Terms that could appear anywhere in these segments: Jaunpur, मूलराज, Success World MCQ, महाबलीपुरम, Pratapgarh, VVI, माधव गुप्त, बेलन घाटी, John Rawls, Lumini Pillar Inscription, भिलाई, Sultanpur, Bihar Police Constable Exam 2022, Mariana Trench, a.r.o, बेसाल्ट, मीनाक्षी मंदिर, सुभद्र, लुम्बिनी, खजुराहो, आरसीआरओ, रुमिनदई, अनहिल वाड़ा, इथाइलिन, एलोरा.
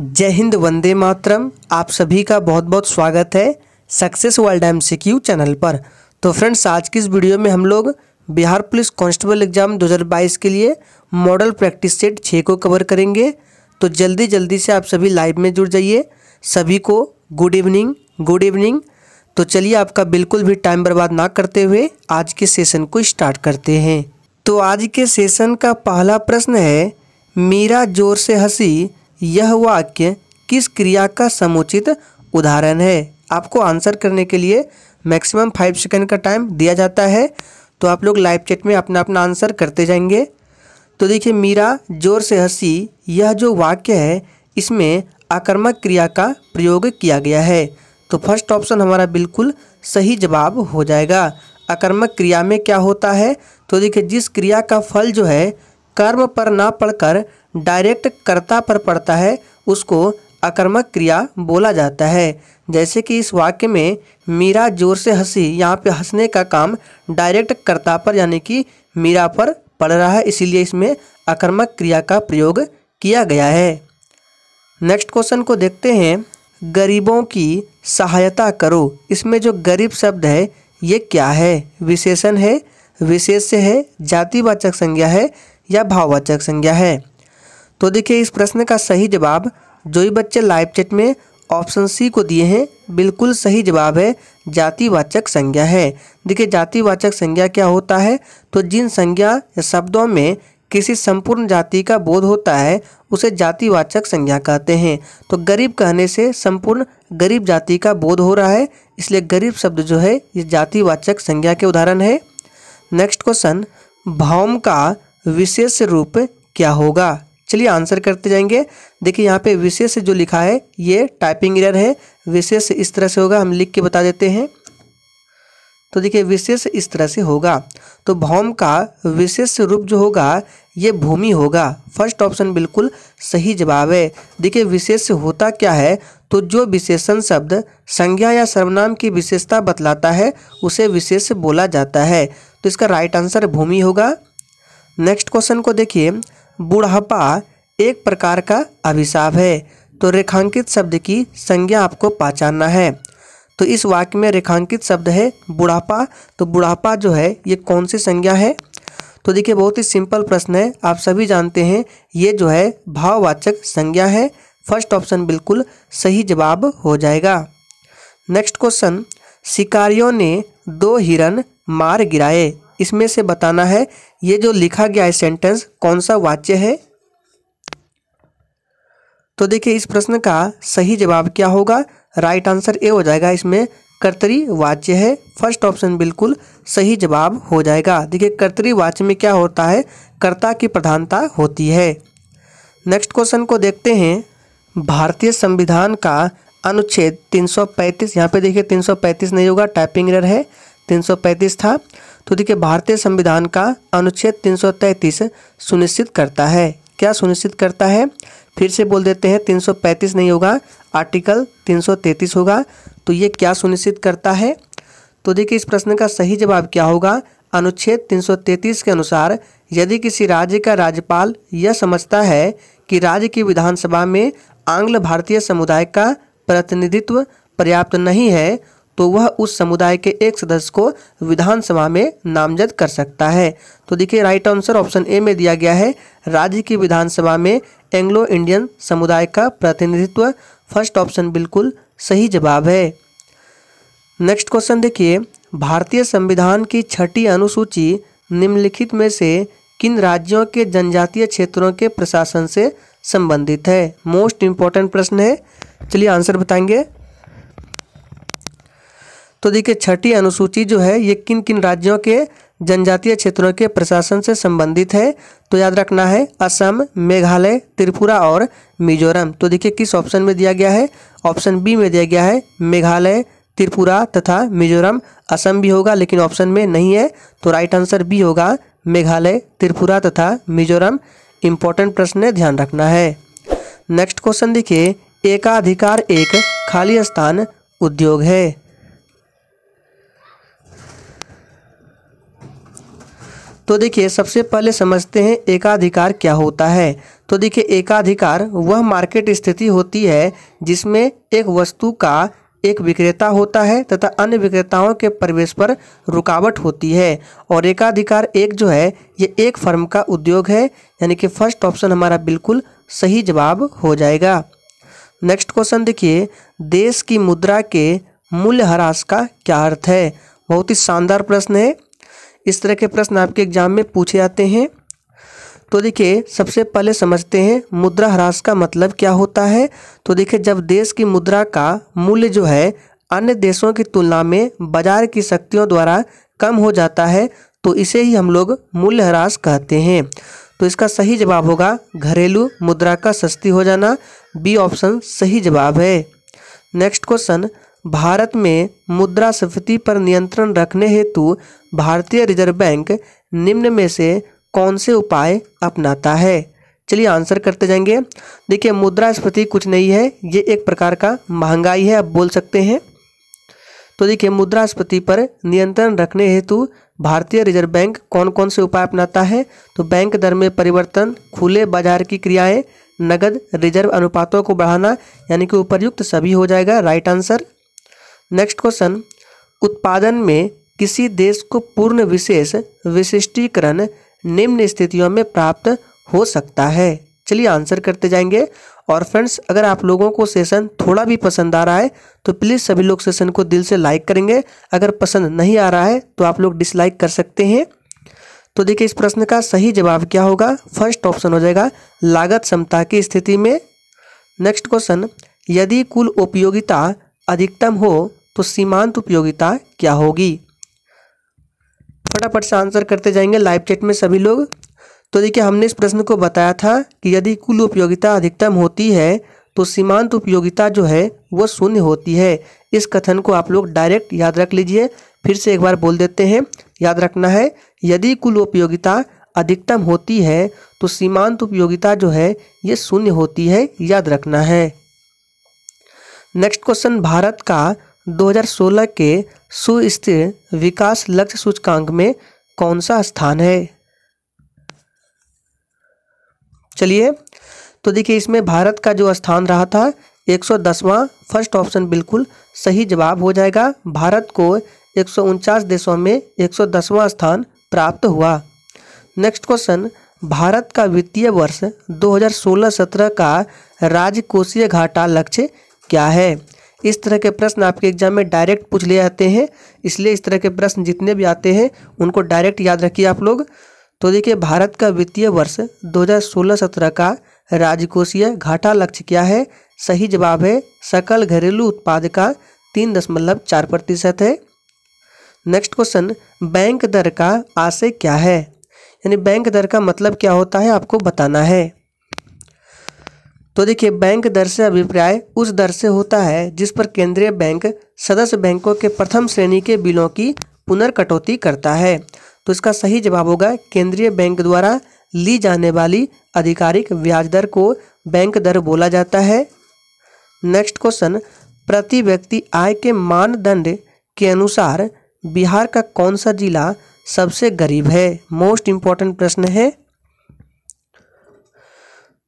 जय हिंद, वंदे मातरम। आप सभी का बहुत बहुत स्वागत है सक्सेस वर्ल्ड एमसीक्यू चैनल पर। तो फ्रेंड्स, आज की इस वीडियो में हम लोग बिहार पुलिस कांस्टेबल एग्जाम 2022 के लिए मॉडल प्रैक्टिस सेट 6 को कवर करेंगे। तो जल्दी से आप सभी लाइव में जुड़ जाइए। सभी को गुड इवनिंग, गुड इवनिंग। तो चलिए, आपका बिल्कुल भी टाइम बर्बाद ना करते हुए आज के सेशन को स्टार्ट करते हैं। तो आज के सेशन का पहला प्रश्न है, मीरा जोर से हंसी, यह वाक्य किस क्रिया का समुचित उदाहरण है। आपको आंसर करने के लिए मैक्सिमम 5 सेकंड का टाइम दिया जाता है। तो आप लोग लाइव चैट में अपना आंसर करते जाएंगे। तो देखिए, मीरा जोर से हंसी, यह जो वाक्य है इसमें आकर्मक क्रिया का प्रयोग किया गया है। तो फर्स्ट ऑप्शन हमारा बिल्कुल सही जवाब हो जाएगा। आकर्मक क्रिया में क्या होता है? तो देखिए, जिस क्रिया का फल जो है कर्म पर ना पड़कर डायरेक्ट कर्ता पर पड़ता है उसको आकर्मक क्रिया बोला जाता है। जैसे कि इस वाक्य में मीरा जोर से हंसी, यहाँ पे हंसने का काम डायरेक्ट कर्ता पर यानी कि मीरा पर पड़ रहा है, इसीलिए इसमें आकर्मक क्रिया का प्रयोग किया गया है। नेक्स्ट क्वेश्चन को देखते हैं, गरीबों की सहायता करो। इसमें जो गरीब शब्द है ये क्या है? विशेषण है, विशेष्य है, जातिवाचक संज्ञा है या भाववाचक संज्ञा है? तो देखिए, इस प्रश्न का सही जवाब जो ही बच्चे लाइव चैट में ऑप्शन सी को दिए हैं बिल्कुल सही जवाब है, जातिवाचक संज्ञा है। देखिए, जातिवाचक संज्ञा क्या होता है? तो जिन संज्ञा या शब्दों में किसी संपूर्ण जाति का बोध होता है उसे जातिवाचक संज्ञा कहते हैं। तो गरीब कहने से संपूर्ण गरीब जाति का बोध हो रहा है, इसलिए गरीब शब्द जो है ये जातिवाचक संज्ञा के उदाहरण है। नेक्स्ट क्वेश्चन, भौम का विशेष रूप क्या होगा? चलिए आंसर करते जाएंगे। देखिए, यहाँ पे विशेष जो लिखा है ये टाइपिंग एरर है। विशेष इस तरह से होगा, हम लिख के बता देते हैं। तो देखिए, विशेष इस तरह से होगा। तो भौम का विशेष रूप जो होगा ये भूमि होगा। फर्स्ट ऑप्शन बिल्कुल सही जवाब है। देखिए, विशेष होता क्या है? तो जो विशेषण शब्द संज्ञा या सर्वनाम की विशेषता बतलाता है उसे विशेष बोला जाता है। तो इसका राइट आंसर भूमि होगा। नेक्स्ट क्वेश्चन को देखिए, बुढ़ापा एक प्रकार का अभिशाप है। तो रेखांकित शब्द की संज्ञा आपको पहचानना है। तो इस वाक्य में रेखांकित शब्द है बुढ़ापा। तो बुढ़ापा जो है ये कौन सी संज्ञा है? तो देखिए, बहुत ही सिंपल प्रश्न है, आप सभी जानते हैं, ये जो है भाववाचक संज्ञा है। फर्स्ट ऑप्शन बिल्कुल सही जवाब हो जाएगा। नेक्स्ट क्वेश्चन, शिकारियों ने 2 हिरण मार गिराए। इसमें से बताना है ये जो लिखा गया है सेंटेंस कौन सा वाक्य है। तो देखिए, इस प्रश्न का सही जवाब क्या होगा? राइट आंसर ए हो जाएगा, इसमें कर्तरी वाच्य है। फर्स्ट ऑप्शन बिल्कुल सही जवाब हो जाएगा। देखिए, कर्तरी वाच्य में क्या होता है? कर्ता की प्रधानता होती है। नेक्स्ट क्वेश्चन को देखते हैं, भारतीय संविधान का अनुच्छेद 335, यहाँ पे देखिए 335 नहीं होगा, टाइपिंग एरर है, 335 था। तो देखिए, भारतीय संविधान का अनुच्छेद 333 सुनिश्चित करता है। क्या सुनिश्चित करता है? फिर से बोल देते हैं, 335 नहीं होगा, आर्टिकल 333 होगा। तो ये क्या सुनिश्चित करता है? तो देखिए, इस प्रश्न का सही जवाब क्या होगा? अनुच्छेद 333 के अनुसार यदि किसी राज्य का राज्यपाल यह समझता है कि राज्य की विधानसभा में आंग्ल भारतीय समुदाय का प्रतिनिधित्व पर्याप्त नहीं है तो वह उस समुदाय के एक सदस्य को विधानसभा में नामजद कर सकता है। तो देखिए, राइट आंसर ऑप्शन ए में दिया गया है, राज्य की विधानसभा में एंग्लो इंडियन समुदाय का प्रतिनिधित्व। फर्स्ट ऑप्शन बिल्कुल सही जवाब है। नेक्स्ट क्वेश्चन देखिए, भारतीय संविधान की 6ठी अनुसूची निम्नलिखित में से किन राज्यों के जनजातीय क्षेत्रों के प्रशासन से संबंधित है? मोस्ट इम्पॉर्टेंट प्रश्न है। चलिए आंसर बताएंगे। तो देखिए, 6ठी अनुसूची जो है ये किन किन राज्यों के जनजातीय क्षेत्रों के प्रशासन से संबंधित है? तो याद रखना है असम, मेघालय, त्रिपुरा और मिजोरम। तो देखिए, किस ऑप्शन में दिया गया है? ऑप्शन बी में दिया गया है, मेघालय, त्रिपुरा तथा मिजोरम। असम भी होगा लेकिन ऑप्शन में नहीं है, तो राइट आंसर बी होगा, मेघालय, त्रिपुरा तथा मिजोरम। इंपॉर्टेंट प्रश्न है, ध्यान रखना है। नेक्स्ट क्वेश्चन देखिए, एकाधिकार एक खाली स्थान उद्योग है। तो देखिए सबसे पहले समझते हैं एकाधिकार क्या होता है। तो देखिए एकाधिकार वह मार्केट स्थिति होती है जिसमें एक वस्तु का एक विक्रेता होता है तथा अन्य विक्रेताओं के प्रवेश पर रुकावट होती है। और एकाधिकार एक जो है ये एक फर्म का उद्योग है, यानी कि फर्स्ट ऑप्शन हमारा बिल्कुल सही जवाब हो जाएगा। नेक्स्ट क्वेश्चन देखिए, देश की मुद्रा के मूल्यह्रास का क्या अर्थ है। बहुत ही शानदार प्रश्न है, इस तरह के प्रश्न आपके एग्जाम में पूछे जाते हैं। तो देखिए सबसे पहले समझते हैं मुद्रा ह्रास का मतलब क्या होता है। तो देखिए जब देश की मुद्रा का मूल्य जो है अन्य देशों की तुलना में बाजार की शक्तियों द्वारा कम हो जाता है तो इसे ही हम लोग मूल्य ह्रास कहते हैं। तो इसका सही जवाब होगा घरेलू मुद्रा का सस्ती हो जाना, बी ऑप्शन सही जवाब है। नेक्स्ट क्वेश्चन, भारत में मुद्रास्फीति पर नियंत्रण रखने हेतु भारतीय रिजर्व बैंक निम्न में से कौन से उपाय अपनाता है। चलिए आंसर करते जाएंगे। देखिए मुद्रास्फीति कुछ नहीं है, ये एक प्रकार का महंगाई है, आप बोल सकते हैं। तो देखिए मुद्रास्फीति पर नियंत्रण रखने हेतु भारतीय रिजर्व बैंक कौन कौन से उपाय अपनाता है। तो बैंक दर में परिवर्तन, खुले बाजार की क्रियाएं, नगद रिजर्व अनुपातों को बढ़ाना, यानी कि उपयुक्त सभी हो जाएगा राइट आंसर। नेक्स्ट क्वेश्चन, उत्पादन में किसी देश को पूर्ण विशेष विशिष्टीकरण निम्न स्थितियों में प्राप्त हो सकता है। चलिए आंसर करते जाएंगे। और फ्रेंड्स अगर आप लोगों को सेशन थोड़ा भी पसंद आ रहा है तो प्लीज़ सभी लोग सेशन को दिल से लाइक करेंगे। अगर पसंद नहीं आ रहा है तो आप लोग डिसलाइक कर सकते हैं। तो देखिए इस प्रश्न का सही जवाब क्या होगा, फर्स्ट ऑप्शन हो जाएगा लागत समता की स्थिति में। नेक्स्ट क्वेश्चन, यदि कुल उपयोगिता अधिकतम हो तो सीमांत उपयोगिता क्या होगी। फटाफट से आंसर करते जाएंगे लाइव चैट में सभी लोग। तो देखिए हमने इस प्रश्न को बताया था कि यदि कुल उपयोगिता अधिकतम होती है तो सीमांत उपयोगिता जो है वो शून्य होती है। इस कथन को आप लोग डायरेक्ट याद रख लीजिए। फिर से एक बार बोल देते हैं, याद रखना है, यदि कुल उपयोगिता अधिकतम होती है तो सीमांत उपयोगिता जो है ये शून्य होती है, याद रखना है। नेक्स्ट क्वेश्चन, भारत का 2016 के सुस्थिर विकास लक्ष्य सूचकांक में कौन सा स्थान है। चलिए तो देखिए इसमें भारत का जो स्थान रहा था 110वां, फर्स्ट ऑप्शन बिल्कुल सही जवाब हो जाएगा। भारत को 149 देशों में 110वां स्थान प्राप्त हुआ। नेक्स्ट क्वेश्चन, भारत का वित्तीय वर्ष 2016-17 का राजकोषीय घाटा लक्ष्य क्या है। इस तरह के प्रश्न आपके एग्जाम में डायरेक्ट पूछ लिए जाते हैं, इसलिए इस तरह के प्रश्न जितने भी आते हैं उनको डायरेक्ट याद रखिए आप लोग। तो देखिए भारत का वित्तीय वर्ष 2016-17 का राजकोषीय घाटा लक्ष्य क्या है, सही जवाब है सकल घरेलू उत्पाद का 3.4% है। नेक्स्ट क्वेश्चन, बैंक दर का आशय क्या है, यानी बैंक दर का मतलब क्या होता है आपको बताना है। तो देखिए बैंक दर से अभिप्राय उस दर से होता है जिस पर केंद्रीय बैंक सदस्य बैंकों के प्रथम श्रेणी के बिलों की पुनर्कटौती करता है। तो इसका सही जवाब होगा केंद्रीय बैंक द्वारा ली जाने वाली आधिकारिक ब्याज दर को बैंक दर बोला जाता है। नेक्स्ट क्वेश्चन, प्रति व्यक्ति आय के मानदंड के अनुसार बिहार का कौन सा जिला सबसे गरीब है। मोस्ट इम्पॉर्टेंट प्रश्न है,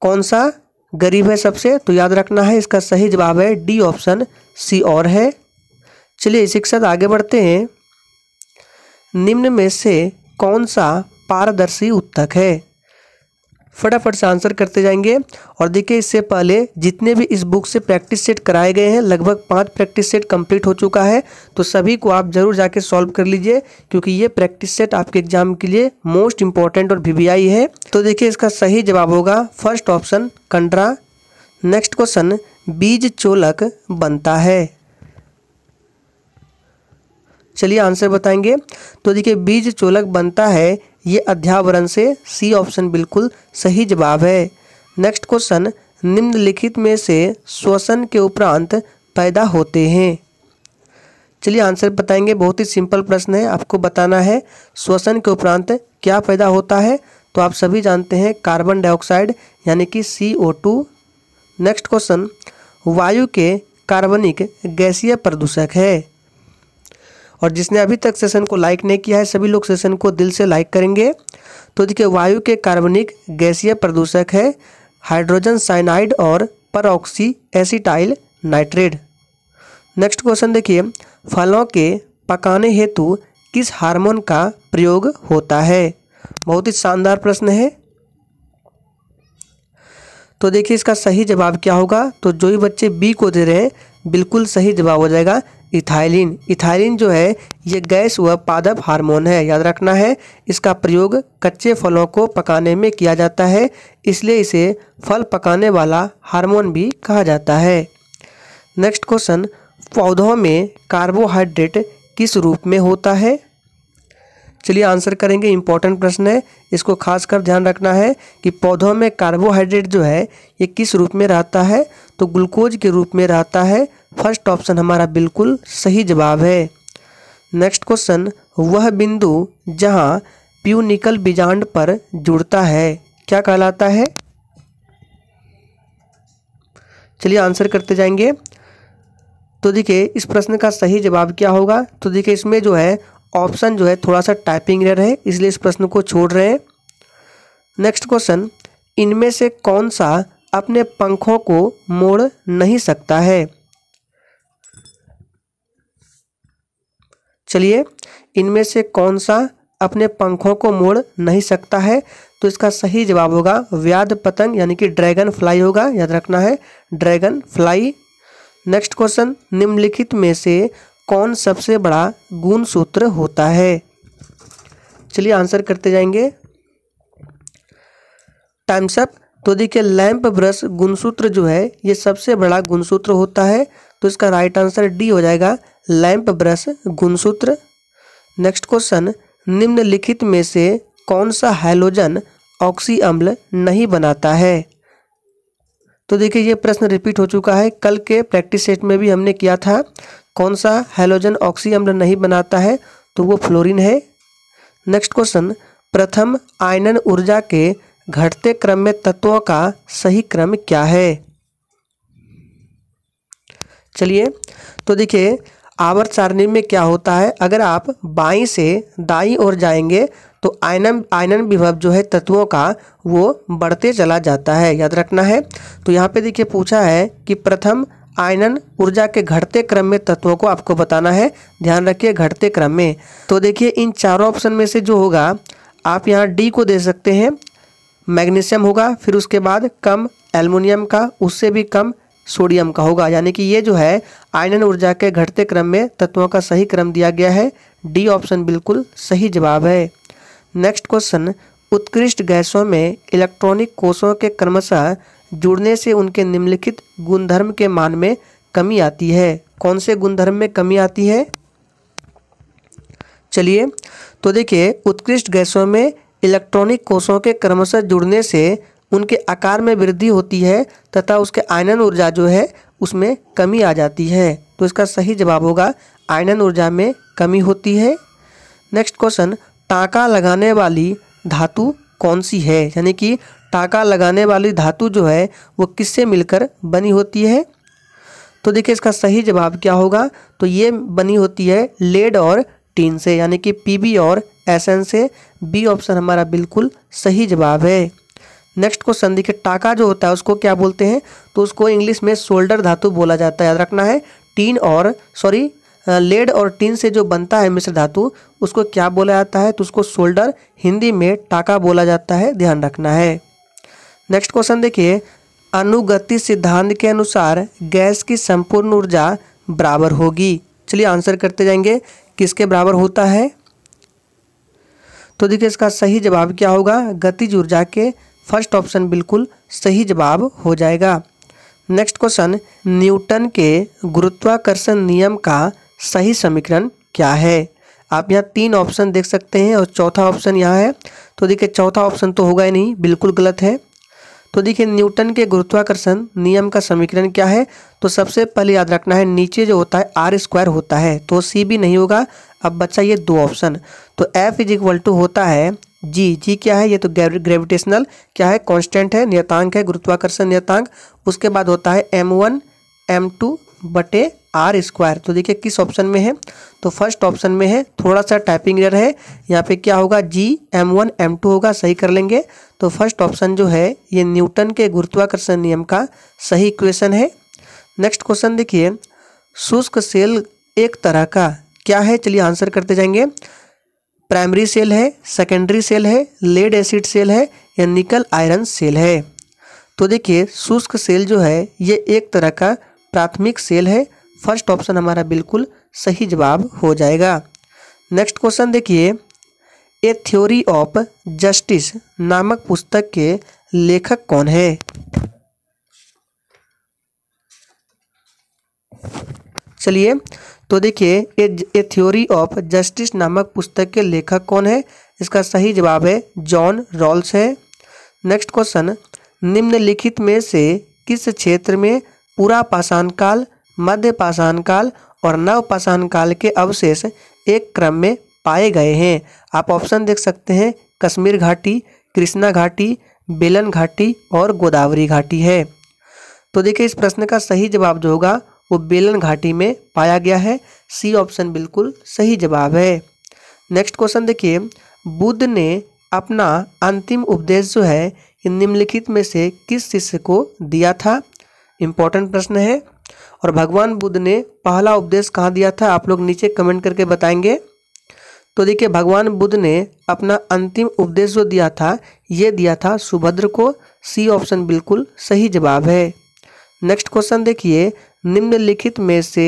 कौन सा गरीब है सबसे, तो याद रखना है। इसका सही जवाब है डी ऑप्शन सी और है। चलिए इसी के साथ आगे बढ़ते हैं। निम्न में से कौन सा पारदर्शी उत्तक है, फटाफट से आंसर करते जाएंगे। और देखिए इससे पहले जितने भी इस बुक से प्रैक्टिस सेट कराए गए हैं लगभग 5 प्रैक्टिस सेट कंप्लीट हो चुका है, तो सभी को आप जरूर जाके सॉल्व कर लीजिए क्योंकि ये प्रैक्टिस सेट आपके एग्जाम के लिए मोस्ट इम्पॉर्टेंट और वीवीआई है। तो देखिए इसका सही जवाब होगा फर्स्ट ऑप्शन कंडरा। नेक्स्ट क्वेश्चन, बीज चोलक बनता है, चलिए आंसर बताएंगे। तो देखिए बीज चोलक बनता है ये अध्यावरण से, सी ऑप्शन बिल्कुल सही जवाब है। नेक्स्ट क्वेश्चन, निम्नलिखित में से श्वसन के उपरांत पैदा होते हैं, चलिए आंसर बताएंगे। बहुत ही सिंपल प्रश्न है, आपको बताना है श्वसन के उपरांत क्या पैदा होता है। तो आप सभी जानते हैं कार्बन डाइऑक्साइड, यानी कि CO2। नेक्स्ट क्वेश्चन, वायु के कार्बनिक गैसीय प्रदूषक है और जिसने अभी तक सेशन को लाइक नहीं किया है सभी लोग सेशन को दिल से लाइक करेंगे। तो देखिए वायु के कार्बनिक गैसीय प्रदूषक है हाइड्रोजन साइनाइड और परऑक्सी एसिटाइल नाइट्रेट। नेक्स्ट क्वेश्चन देखिए फलों के पकाने हेतु किस हार्मोन का प्रयोग होता है। बहुत ही शानदार प्रश्न है। तो देखिए इसका सही जवाब क्या होगा, तो जो ही बच्चे बी को दे रहे हैं बिल्कुल सही जवाब हो जाएगा इथाइलिन। इथाइलिन जो है ये गैस व पादप हार्मोन है, याद रखना है। इसका प्रयोग कच्चे फलों को पकाने में किया जाता है, इसलिए इसे फल पकाने वाला हार्मोन भी कहा जाता है। नेक्स्ट क्वेश्चन पौधों में कार्बोहाइड्रेट किस रूप में होता है। चलिए आंसर करेंगे, इंपॉर्टेंट प्रश्न है, इसको खासकर ध्यान रखना है कि पौधों में कार्बोहाइड्रेट जो है ये किस रूप में रहता है, तो ग्लूकोज के रूप में रहता है। फर्स्ट ऑप्शन हमारा बिल्कुल सही जवाब है। नेक्स्ट क्वेश्चन वह बिंदु जहां प्यूनिकल बीजांड पर जुड़ता है क्या कहलाता है। चलिए आंसर करते जाएंगे। तो देखिए इस प्रश्न का सही जवाब क्या होगा, तो देखिए इसमें जो है ऑप्शन जो है थोड़ा सा टाइपिंग एरर है, इसलिए इस प्रश्न को छोड़ रहे हैं। नेक्स्ट क्वेश्चन इनमें से कौन सा अपने पंखों को मोड़ नहीं सकता है। चलिए इनमें से कौन सा अपने पंखों को मोड़ नहीं सकता है, तो इसका सही जवाब होगा व्याध पतंग यानी कि ड्रैगन फ्लाई होगा, याद रखना है ड्रैगन फ्लाई। नेक्स्ट क्वेश्चन निम्नलिखित में से कौन सबसे बड़ा गुण सूत्र होता है। चलिए आंसर करते जाएंगे। Times up. तो देखिए लैंप ब्रश गुणसूत्र जो है ये सबसे बड़ा गुणसूत्र होता है, तो इसका राइट आंसर डी हो जाएगा लैंप ब्रश गुणसूत्र। नेक्स्ट क्वेश्चन निम्नलिखित में से कौन सा हैलोजन ऑक्सी अम्ल नहीं बनाता है। तो देखिए ये प्रश्न रिपीट हो चुका है, कल के प्रैक्टिस सेट में भी हमने किया था। कौन सा हैलोजन ऑक्सी अम्ल नहीं बनाता है, तो वो फ्लोरीन है। नेक्स्ट क्वेश्चन प्रथम आयनन ऊर्जा के घटते क्रम में तत्वों का सही क्रम क्या है। चलिए तो देखिए आवर्त सारणी में क्या होता है, अगर आप बाईं से दाईं ओर जाएंगे तो आयनन विभव जो है तत्वों का वो बढ़ते चला जाता है, याद रखना है। तो यहाँ पे देखिए पूछा है कि प्रथम आयनन ऊर्जा के घटते क्रम में तत्वों को आपको बताना है, ध्यान रखिए घटते क्रम में। तो देखिए इन चारों ऑप्शन में से जो होगा आप यहाँ डी को दे सकते हैं, मैग्नीशियम होगा, फिर उसके बाद कम एल्युमिनियम का, उससे भी कम सोडियम का होगा, यानी कि ये जो है आयनन ऊर्जा के घटते क्रम में तत्वों का सही क्रम दिया गया है। डी ऑप्शन बिल्कुल सही जवाब है। नेक्स्ट क्वेश्चन उत्कृष्ट गैसों में इलेक्ट्रॉनिक कोषों के क्रमशः जुड़ने से उनके निम्नलिखित गुणधर्म के मान में कमी आती है। कौन से गुणधर्म में कमी आती है। चलिए तो देखिए उत्कृष्ट गैसों में इलेक्ट्रॉनिक कोषों के क्रमशः जुड़ने से उनके आकार में वृद्धि होती है तथा उसके आयनन ऊर्जा जो है उसमें कमी आ जाती है, तो इसका सही जवाब होगा आयनन ऊर्जा में कमी होती है। नेक्स्ट क्वेश्चन टाँका लगाने वाली धातु कौन सी है, यानी कि टाका लगाने वाली धातु जो है वो किससे मिलकर बनी होती है। तो देखिए इसका सही जवाब क्या होगा, तो ये बनी होती है लेड और टीन से, यानी कि पीबी और एसएन से। बी ऑप्शन हमारा बिल्कुल सही जवाब है। नेक्स्ट क्वेश्चन देखिए टाका जो होता है उसको क्या बोलते हैं, तो उसको इंग्लिश में सोल्डर धातु बोला जाता है, याद रखना है। लेड और टीन से जो बनता है मिश्र धातु उसको क्या बोला जाता है, तो उसको सोल्डर हिंदी में टाका बोला जाता है, ध्यान रखना है। नेक्स्ट क्वेश्चन देखिए अनुगति सिद्धांत के अनुसार गैस की संपूर्ण ऊर्जा बराबर होगी। चलिए आंसर करते जाएंगे किसके बराबर होता है। तो देखिए इसका सही जवाब क्या होगा गतिज ऊर्जा के। फर्स्ट ऑप्शन बिल्कुल सही जवाब हो जाएगा। नेक्स्ट क्वेश्चन न्यूटन के गुरुत्वाकर्षण नियम का सही समीकरण क्या है। आप यहाँ तीन ऑप्शन देख सकते हैं और चौथा ऑप्शन यहाँ है, तो देखिए चौथा ऑप्शन तो होगा ही नहीं, बिल्कुल गलत है। तो देखिए न्यूटन के गुरुत्वाकर्षण नियम का समीकरण क्या है, तो सबसे पहले याद रखना है नीचे जो होता है R² होता है, तो सी भी नहीं होगा। अब बच्चा ये दो ऑप्शन, तो F= होता है जी क्या है, ये तो ग्रेविटेशनल क्या है कांस्टेंट है, नियतांक है, गुरुत्वाकर्षण नियतांक। उसके बाद होता है M1 M2 बटे आर स्क्वायर। तो देखिए किस ऑप्शन में है, तो फर्स्ट ऑप्शन में है। थोड़ा सा टाइपिंग एरर है, यहाँ पे क्या होगा जी m1 m2 होगा, सही कर लेंगे। तो फर्स्ट ऑप्शन जो है ये न्यूटन के गुरुत्वाकर्षण नियम का सही इक्वेशन है। नेक्स्ट क्वेश्चन देखिए, शुष्क सेल एक तरह का क्या है, चलिए आंसर करते जाएंगे। प्राइमरी सेल है, सेकेंडरी सेल है, लेड एसिड सेल है या निकल आयरन सेल है। तो देखिए शुष्क सेल जो है ये एक तरह का प्राथमिक सेल है। फर्स्ट ऑप्शन हमारा बिल्कुल सही जवाब हो जाएगा। नेक्स्ट क्वेश्चन देखिए, ए थ्योरी ऑफ जस्टिस नामक पुस्तक के लेखक कौन है। चलिए तो देखिए ए थ्योरी ऑफ जस्टिस नामक पुस्तक के लेखक कौन है, इसका सही जवाब है जॉन रॉल्स है। नेक्स्ट क्वेश्चन, निम्नलिखित में से किस क्षेत्र में पूरा पाषाण काल, मध्य पाषाण काल और नव पाषाण काल के अवशेष एक क्रम में पाए गए हैं। आप ऑप्शन देख सकते हैं, कश्मीर घाटी, कृष्णा घाटी, बेलन घाटी और गोदावरी घाटी है। तो देखिए इस प्रश्न का सही जवाब जो होगा वो बेलन घाटी में पाया गया है। सी ऑप्शन बिल्कुल सही जवाब है। नेक्स्ट क्वेश्चन देखिए, बुद्ध ने अपना अंतिम उपदेश जो है निम्नलिखित में से किस शिष्य को दिया था। इम्पोर्टेंट प्रश्न है। और भगवान बुद्ध ने पहला उपदेश कहाँ दिया था, आप लोग नीचे कमेंट करके बताएंगे। तो देखिए भगवान बुद्ध ने अपना अंतिम उपदेश जो दिया था ये दिया था सुभद्र को। सी ऑप्शन बिल्कुल सही जवाब है। नेक्स्ट क्वेश्चन देखिए, निम्नलिखित में से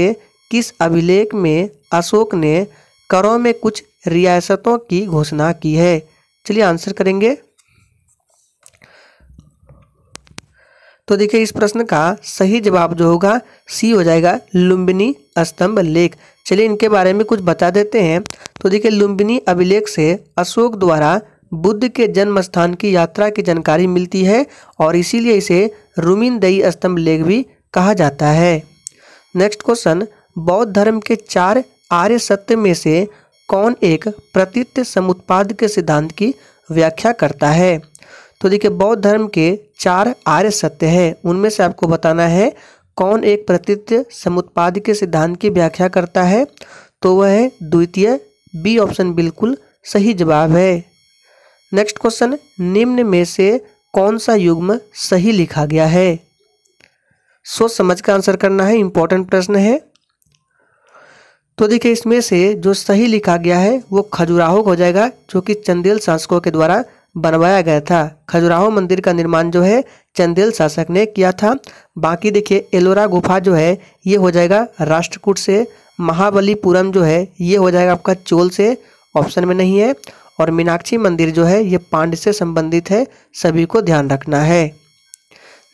किस अभिलेख में अशोक ने करों में कुछ रियासतों की घोषणा की है। चलिए आंसर करेंगे। तो देखिए इस प्रश्न का सही जवाब जो होगा सी हो जाएगा, लुम्बिनी स्तंभ लेख। चलिए इनके बारे में कुछ बता देते हैं। तो देखिए लुम्बिनी अभिलेख से अशोक द्वारा बुद्ध के जन्म स्थान की यात्रा की जानकारी मिलती है और इसीलिए इसे रुमिनदई स्तंभ लेख भी कहा जाता है। नेक्स्ट क्वेश्चन, बौद्ध धर्म के चार आर्य सत्य में से कौन एक प्रतीत समुत्पाद के सिद्धांत की व्याख्या करता है। तो देखिए बौद्ध धर्म के चार आर्य सत्य हैं, उनमें से आपको बताना है कौन एक प्रतीत्य समुत्पाद के सिद्धांत की व्याख्या करता है। तो वह है द्वितीय। बी ऑप्शन बिल्कुल सही जवाब है। नेक्स्ट क्वेश्चन, निम्न में से कौन सा युग्म सही लिखा गया है, सोच समझ कर आंसर करना है, इंपॉर्टेंट प्रश्न है। तो देखिए इसमें से जो सही लिखा गया है वो खजुराहो हो जाएगा, जो कि चंदेल शासकों के द्वारा बनवाया गया था। खजुराहो मंदिर का निर्माण जो है चंदेल शासक ने किया था। बाकी देखिए एलोरा गुफा जो है ये हो जाएगा राष्ट्रकूट से, महाबलीपुरम जो है ये हो जाएगा आपका चोल से, ऑप्शन में नहीं है, और मीनाक्षी मंदिर जो है ये पांड्य से संबंधित है, सभी को ध्यान रखना है।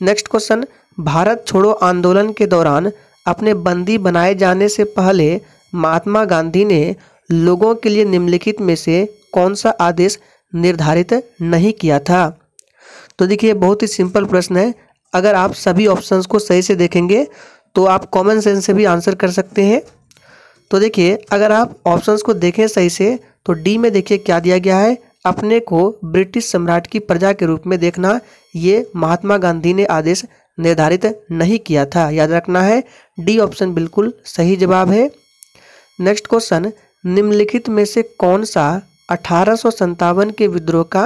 नेक्स्ट क्वेश्चन, भारत छोड़ो आंदोलन के दौरान अपने बंदी बनाए जाने से पहले महात्मा गांधी ने लोगों के लिए निम्नलिखित में से कौन सा आदेश निर्धारित नहीं किया था। तो देखिए बहुत ही सिंपल प्रश्न है, अगर आप सभी ऑप्शंस को सही से देखेंगे तो आप कॉमन सेंस से भी आंसर कर सकते हैं। तो देखिए अगर आप ऑप्शंस को देखें सही से तो डी में देखिए क्या दिया गया है, अपने को ब्रिटिश सम्राट की प्रजा के रूप में देखना, ये महात्मा गांधी ने आदेश निर्धारित नहीं किया था, याद रखना है। डी ऑप्शन बिल्कुल सही जवाब है। नेक्स्ट क्वेश्चन, निम्नलिखित में से कौन सा 1857 के विद्रोह का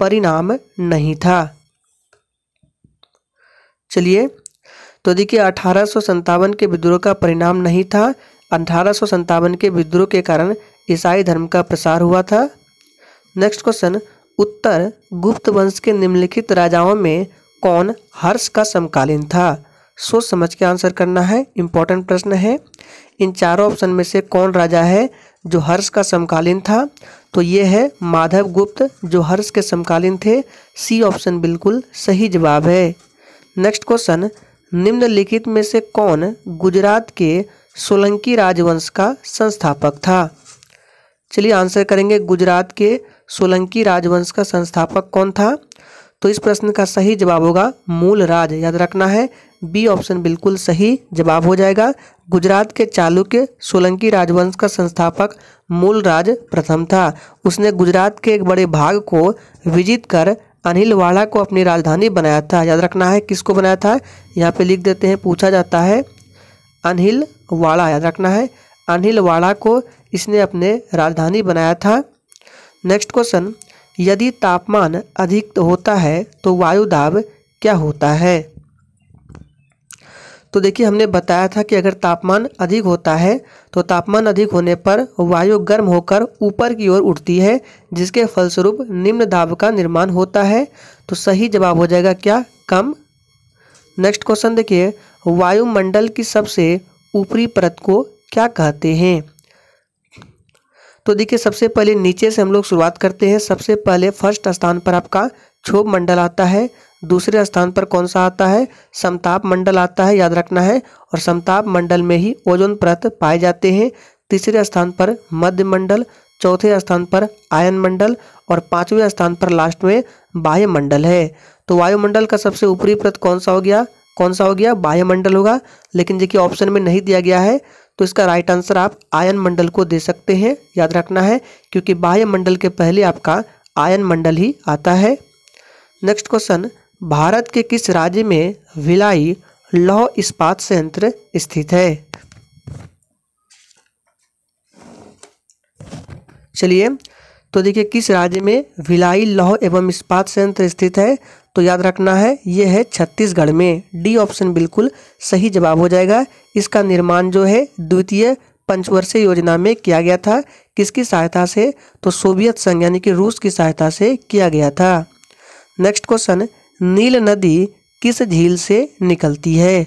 परिणाम नहीं था। चलिए तो देखिए 1857 के विद्रोह का परिणाम नहीं था। 1857 के विद्रोह के कारण ईसाई धर्म का प्रसार हुआ था। नेक्स्ट क्वेश्चन, उत्तर गुप्त वंश के निम्नलिखित राजाओं में कौन हर्ष का समकालीन था। सोच समझ के आंसर करना है, इंपॉर्टेंट प्रश्न है। इन चारों ऑप्शन में से कौन राजा है जो हर्ष का समकालीन था, तो ये है माधव गुप्त जो हर्ष के समकालीन थे। सी ऑप्शन बिल्कुल सही जवाब है। नेक्स्ट क्वेश्चन, निम्नलिखित में से कौन गुजरात के सोलंकी राजवंश का संस्थापक था। चलिए आंसर करेंगे, गुजरात के सोलंकी राजवंश का संस्थापक कौन था। तो इस प्रश्न का सही जवाब होगा मूलराज, याद रखना है। बी ऑप्शन बिल्कुल सही जवाब हो जाएगा। गुजरात के चालुक्य सोलंकी राजवंश का संस्थापक मूलराज प्रथम था। उसने गुजरात के एक बड़े भाग को विजित कर अनिलवाड़ा को अपनी राजधानी बनाया था, याद रखना है। किसको बनाया था, यहाँ पे लिख देते हैं, पूछा जाता है अनहिल वाड़ा, याद रखना है अनहिल वाड़ा को इसने अपने राजधानी बनाया था। नेक्स्ट क्वेश्चन, यदि तापमान अधिक होता है तो वायु दाब क्या होता है? तो देखिए हमने बताया था कि अगर तापमान अधिक होता है तो तापमान अधिक होने पर वायु गर्म होकर ऊपर की ओर उठती है, जिसके फलस्वरूप निम्न दाब का निर्माण होता है। तो सही जवाब हो जाएगा क्या, कम। नेक्स्ट क्वेश्चन देखिए, वायुमंडल की सबसे ऊपरी परत को क्या कहते हैं? तो देखिए सबसे पहले नीचे से हम लोग शुरुआत करते हैं। सबसे पहले फर्स्ट स्थान पर आपका क्षोभ मंडल आता है, दूसरे स्थान पर कौन सा आता है, समताप मंडल आता है, याद रखना है। और समताप मंडल में ही ओजोन परत पाए जाते हैं। तीसरे स्थान पर मध्य मंडल, चौथे स्थान पर आयन मंडल और पांचवें स्थान पर लास्ट में बाह्यमंडल है। तो वायुमंडल का सबसे ऊपरी परत कौन सा हो गया, कौन सा हो गया, बाह्यमंडल होगा। लेकिन देखिए ऑप्शन में नहीं दिया गया है, तो इसका राइट आंसर आप आयन मंडल को दे सकते हैं, याद रखना है, क्योंकि बाह्यमंडल के पहले आपका आयन मंडल ही आता है। नेक्स्ट क्वेश्चन, भारत के किस राज्य में भिलाई लौह इस्पात संयंत्र स्थित है? चलिए, तो देखिए किस राज्य में भिलाई लौह एवं इस्पात संयंत्र स्थित है, तो याद रखना है यह है छत्तीसगढ़ में। डी ऑप्शन बिल्कुल सही जवाब हो जाएगा। इसका निर्माण जो है द्वितीय पंचवर्षीय योजना में किया गया था। किसकी सहायता से, तो सोवियत संघ यानी कि रूस की सहायता से किया गया था। नेक्स्ट क्वेश्चन, नील नदी किस झील से निकलती है?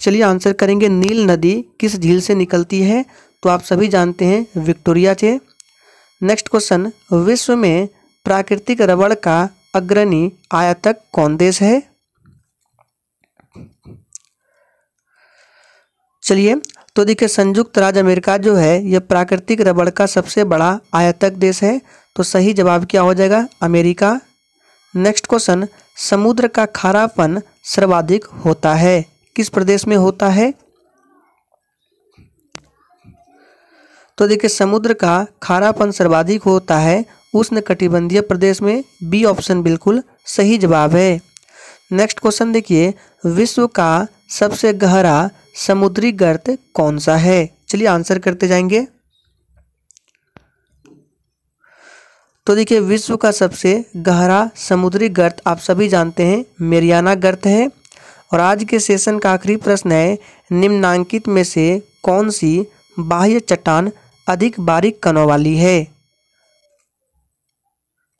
चलिए आंसर करेंगे, नील नदी किस झील से निकलती है, तो आप सभी जानते हैं विक्टोरिया से। नेक्स्ट क्वेश्चन, विश्व में प्राकृतिक रबड़ का अग्रणी आयातक कौन देश है? चलिए, तो देखिए संयुक्त राज्य अमेरिका जो है यह प्राकृतिक रबड़ का सबसे बड़ा आयातक देश है। तो सही जवाब क्या हो जाएगा, अमेरिका। नेक्स्ट क्वेश्चन, समुद्र का खारापन सर्वाधिक होता है किस प्रदेश में होता है? तो देखिए समुद्र का खारापन सर्वाधिक होता है उष्णकटिबंधीय प्रदेश में। बी ऑप्शन बिल्कुल सही जवाब है। नेक्स्ट क्वेश्चन देखिए, विश्व का सबसे गहरा समुद्री गर्त कौन सा है? चलिए आंसर करते जाएंगे। तो देखिए विश्व का सबसे गहरा समुद्री गर्त आप सभी जानते हैं मेरियाना गर्त है। और आज के सेशन का आखिरी प्रश्न है, निम्नांकित में से कौन सी बाह्य चट्टान अधिक बारीक कणों वाली है?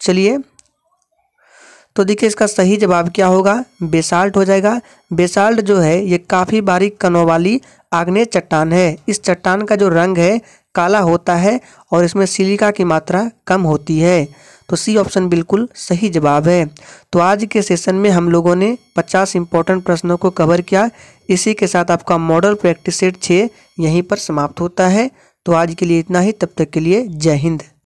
चलिए, तो देखिए इसका सही जवाब क्या होगा, बेसाल्ट हो जाएगा। बेसाल्ट जो है ये काफ़ी बारीक कणों वाली आग्नेय चट्टान है। इस चट्टान का जो रंग है काला होता है और इसमें सिलिका की मात्रा कम होती है। तो सी ऑप्शन बिल्कुल सही जवाब है। तो आज के सेशन में हम लोगों ने 50 इंपॉर्टेंट प्रश्नों को कवर किया। इसी के साथ आपका मॉडल प्रैक्टिस सेट 6 यहीं पर समाप्त होता है। तो आज के लिए इतना ही, तब तक के लिए जय हिंद।